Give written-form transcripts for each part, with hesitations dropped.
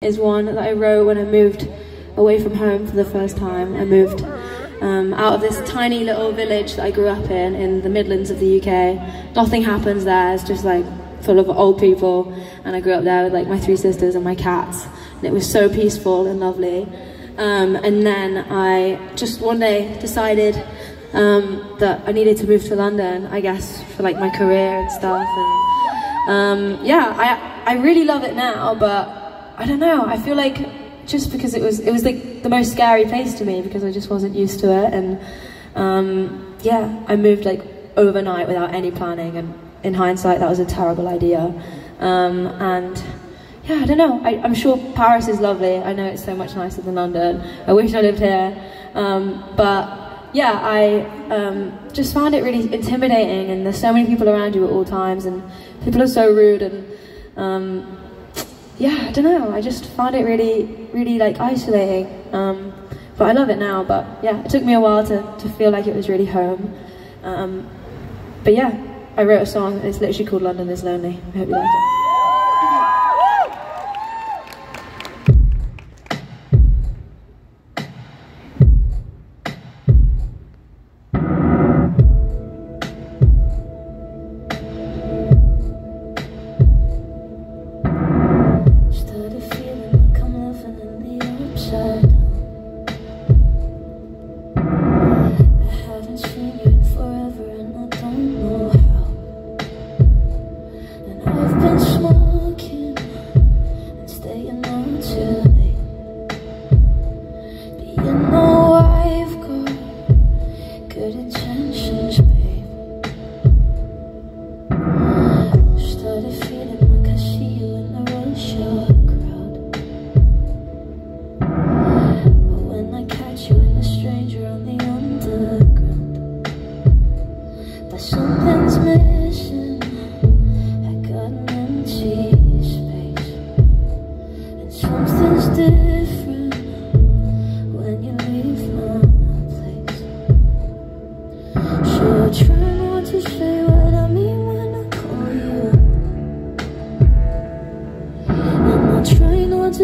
Is one that I wrote when I moved away from home for the first time. I moved out of this tiny little village that I grew up in the Midlands of the UK. Nothing happens there, it's just like full of old people, and I grew up there with like my three sisters and my cats, and it was so peaceful and lovely. And then I just one day decided that I needed to move to London, I guess, for like my career and stuff, and yeah, I really love it now, but I don't know, I feel like just because it was like the most scary place to me because I just wasn't used to it, and yeah, I moved like overnight without any planning, and in hindsight that was a terrible idea. And yeah, I don't know, I'm sure Paris is lovely, I know it's so much nicer than London, I wish I lived here, but yeah, I just found it really intimidating, and there's so many people around you at all times, and people are so rude, and yeah, I don't know, I just found it really like isolating, but I love it now. But yeah, it took me a while to feel like it was really home, but yeah, I wrote a song, it's literally called London is Lonely. I hope you like it.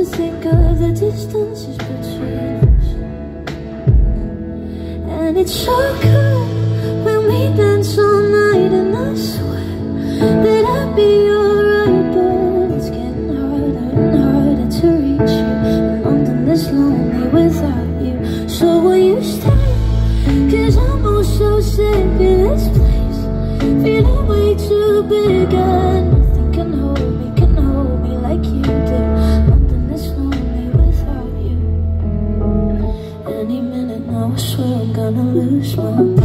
Think of the distances between us, and it's so good when we dance all night, and I swear that I'll be alright, but it's getting harder and harder to reach you. London is lonely without you, so will you stay? Cause I'm all so sick of this place, feeling way too big, and nothing can hold me like you do. I swear I'm gonna lose my mind.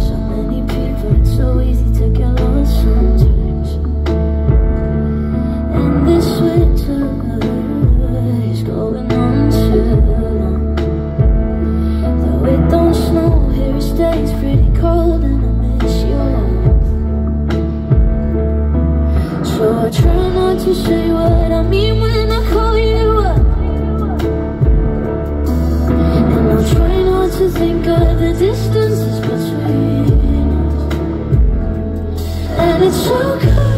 So many people, it's so easy to get lost sometimes. And this winter is going on too long. Though it don't snow here, it stays pretty cold, and I miss you. So I try not to say what I mean when I call you up. Try not to think of the distances between us, and it's so good.